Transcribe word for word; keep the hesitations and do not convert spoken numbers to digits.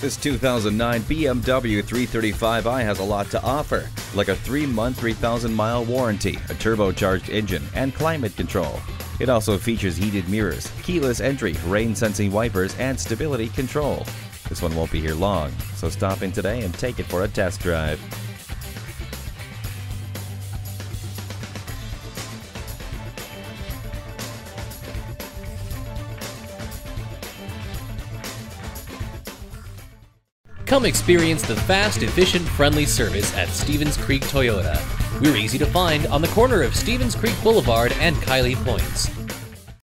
This two thousand nine B M W three thirty-five i has a lot to offer, like a three month, three thousand mile warranty, a turbocharged engine, and climate control. It also features heated mirrors, keyless entry, rain-sensing wipers, and stability control. This one won't be here long, so stop in today and take it for a test drive. Come experience the fast, efficient, friendly service at Stevens Creek Toyota. We're easy to find on the corner of Stevens Creek Boulevard and Kiley Points.